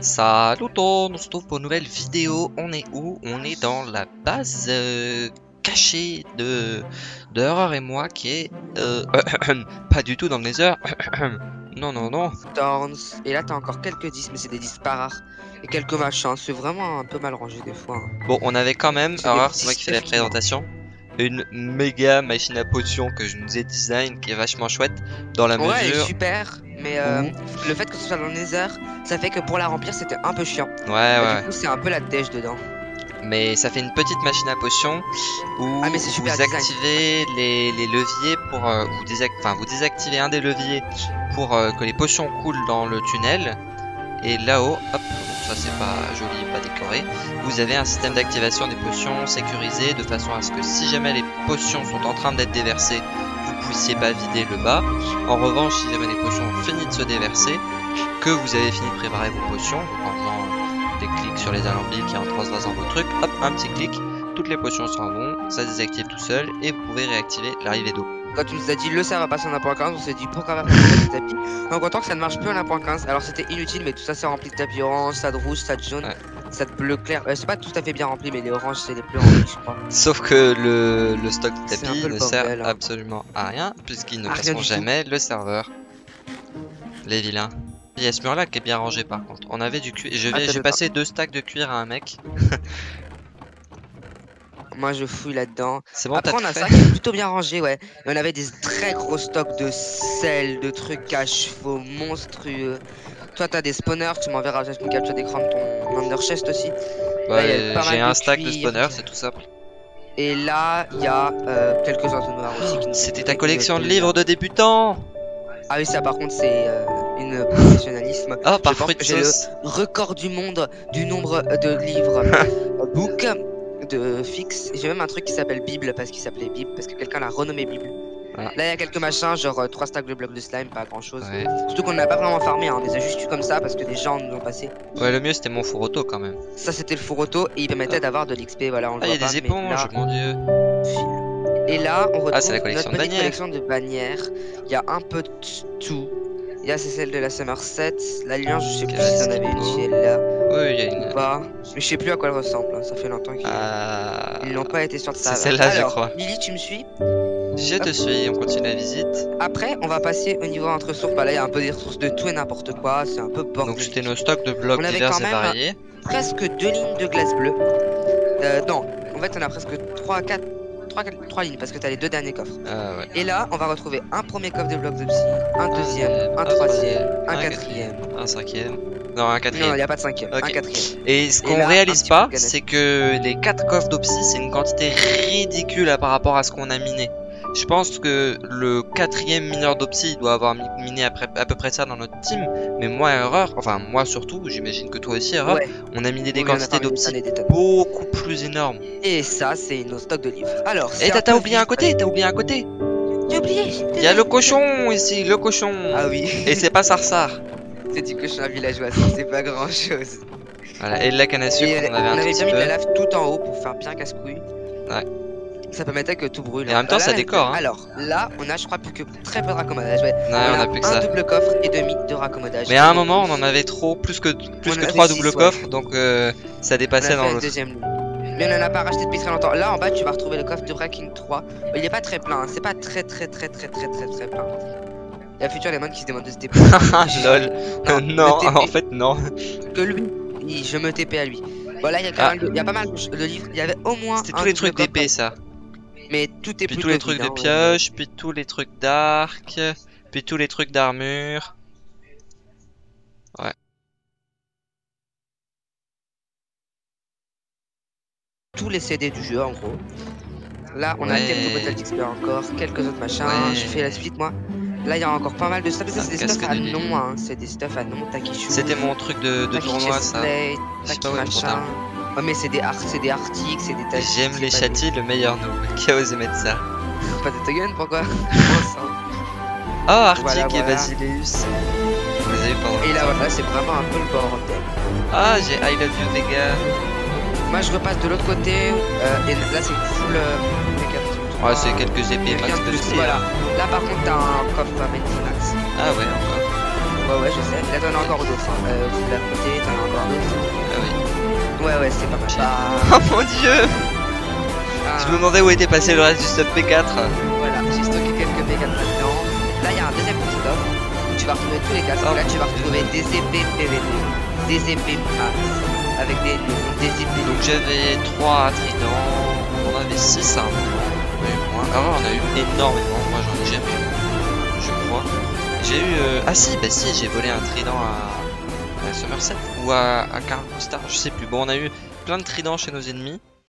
Salut tout, on se retrouve pour une nouvelle vidéo. On est où? On est dans la base cachée de Horror et moi qui est pas du tout dans le Nether. Non. Et là t'as encore quelques 10, mais c'est des 10 par rares. Et quelques machins, c'est vraiment un peu mal rangé des fois. Bon, on avait quand même, Horror, c'est moi qui fais la présentation, une méga machine à potions que je nous ai design qui est vachement chouette dans la mesure. Ouais, elle est super, mais le fait que ce soit dans le Nether, ça fait que pour la remplir c'était un peu chiant. Ouais. Du coup c'est un peu la tèche dedans. Mais ça fait une petite machine à potions où vous activez les leviers pour vous désactivez un des leviers pour que les potions coulent dans le tunnel. Et là-haut, hop, ça c'est pas joli, pas décoré, vous avez un système d'activation des potions sécurisé de façon à ce que si jamais les potions sont en train d'être déversées, vous ne puissiez pas vider le bas. En revanche, si jamais les potions ont fini de se déverser, que vous avez fini de préparer vos potions, en faisant des clics sur les alambics et en transvasant vos trucs, hop, un petit clic, toutes les potions s'en vont, ça se désactive tout seul et vous pouvez réactiver l'arrivée d'eau. Quand tu nous as dit le ça va passer en 1.15, on s'est dit pourquoi va passer le tapis. Donc en tant que ça ne marche plus en 1.15, alors c'était inutile, mais tout ça c'est rempli de tapis orange, ça de rouge, ça de jaune, ça de bleu clair. C'est pas tout à fait bien rempli, mais les oranges c'est les plus remplis, je crois. Sauf que le stock de tapis ne sert absolument à rien, puisqu'ils ne passeront jamais le serveur. Les vilains. Il y a ce mur là qui est bien rangé par contre. On avait du cuir. J'ai passé 2 stacks de cuir à un mec. Moi je fouille là-dedans. C'est bon, après on a ça qui est plutôt bien rangé, ouais. Et on avait des très gros stocks de sel, de trucs à chevaux monstrueux. Toi t'as des spawners, tu m'enverras peut-être une capture d'écran de ton under chest aussi. Ouais, j'ai un stack de spawners, c'est tout simple. Et là il y a quelques entonnoirs aussi. C'était ta collection de livres de débutants. Ah oui, ça par contre c'est une professionnalisme. Oh, par contre j'ai le record du monde du nombre de livres book de fixe. J'ai même un truc qui s'appelle Bible parce qu'il s'appelait Bible parce que quelqu'un l'a renommé Bible. Voilà. Là il y a quelques machins, genre 3 stacks de blocs de slime, pas grand chose. Ouais. Surtout qu'on n'a pas vraiment farmé, hein. On les a juste eu comme ça parce que des gens nous ont passé. Ouais, le mieux c'était mon four auto quand même. Ça c'était le four auto et il permettait d'avoir de l'XP. Voilà, on le voit y a pas, des éponges, là... mon dieu. Et là on retrouve la collection, notre petite collection de bannières. Il y a un peu de tout. Là c'est celle de la Somerset, l'alliance, je sais plus si t'en avais une si elle là. Oui, il y a une. Pas. Mais je sais plus à quoi elle ressemble, hein. Ça fait longtemps qu'ils n'ont pas été sur ça. C'est celle-là, je crois. Lily, tu me suis? Je te suis, on continue la visite. Après, on va passer au niveau entre sources. Bah là, il y a un peu des ressources de tout et n'importe quoi, c'est un peu bordel. Donc c'était nos stocks de blocs divers et variés. On avait presque 2 lignes de glace bleue. Non, en fait, on a presque 3 lignes parce que t'as les 2 derniers coffres. Et là on va retrouver un premier coffre de blocs de psy, un deuxième, un troisième, un quatrième, un cinquième. Non, un quatrième. Non, il n'y a pas de cinquième, un quatrième. Et ce qu'on réalise pas, c'est que les 4 coffres d'opsy, c'est une quantité ridicule par rapport à ce qu'on a miné. Je pense que le 4e mineur d'opsy doit avoir miné à peu près ça dans notre team. Mais moi, Horror, enfin moi surtout, j'imagine que toi aussi, Horror, on a miné des quantités d'opsy beaucoup plus énormes. Et ça, c'est nos stocks de livres. Alors, et t'as oublié un côté, J'ai oublié. Il y a le cochon ici, le cochon. Ah oui. Et c'est pas Sarsar. C'est du cochon à villageois, c'est pas grand chose. Voilà, et la canne à sucre, on avait bien mis de la lave tout en haut pour faire bien casse-couille. Ouais. Ça permettait que tout brûle. Et en même temps, là, ça décore. Hein. Alors là, on a, je crois, plus que très peu de raccommodage. Ouais. Non, on a plus que un double coffre et demi de raccommodage. Mais à un moment, on en avait trop, plus que 3 doubles coffres, donc ça dépassait dans le deuxième ligne. Mais on en a pas racheté depuis très longtemps. Là, en bas, tu vas retrouver le coffre de Wrecking 3. Il est pas très plein. Hein. C'est pas très plein. Il y a Future Lemon qui se demande de se TP. Lol. Non, en fait, non. Que lui, je me TP à lui. Voilà, il y a pas mal de livres. Il y avait au moins. C'était tous les trucs d'épée, ça. Mais tout est puis tous les trucs de pioche, puis tous les trucs d'arc, puis tous les trucs d'armure. Ouais. Tous les CD du jeu en gros. Là on a quelques bottles d'XP encore, quelques autres machins, je fais la suite moi. Là il y a encore pas mal de stuff, c'est des stuff à nom, hein. C'est des stuff à nom, Takichu. C'était mon truc de tournoi ça. Taki machin. Oh mais c'est des articles, c'est des tâches. J'aime les châtis, le meilleur nom. Qui a osé mettre ça? Patatogun, pourquoi? Oh, Arctic et Basileus. Et là voilà, c'est vraiment un peu le bordel. Ah, j'ai I love you les gars. Moi je repasse de l'autre côté, et là c'est full mécanique. Ouais, c'est quelques épées max de style. Voilà. Là par contre t'as un coffre à Max. Ah ouais, encore. Ouais je sais. Là t'en as encore au dessin. De l'autre côté, t'en as encore. ouais, c'est pas mal. Oh mon dieu, ah. Je me demandais où était passé le reste du stop P4. Voilà, j'ai stocké quelques P4 maintenant. Là, il y a un deuxième petit stop où tu vas retrouver tous les casques. Oh. Là, tu vas retrouver des épées PVD, des épées PAS, avec des épées. Donc j'avais 3 tridents, on en avait 6 à un moment. Avant, on a eu énormément. Moi, j'en ai jamais eu, je crois. J'ai eu. Ah, si, bah si, j'ai volé un trident à Somerset ou à Carl Star, je sais plus. Bon, on a eu plein de tridents chez nos ennemis.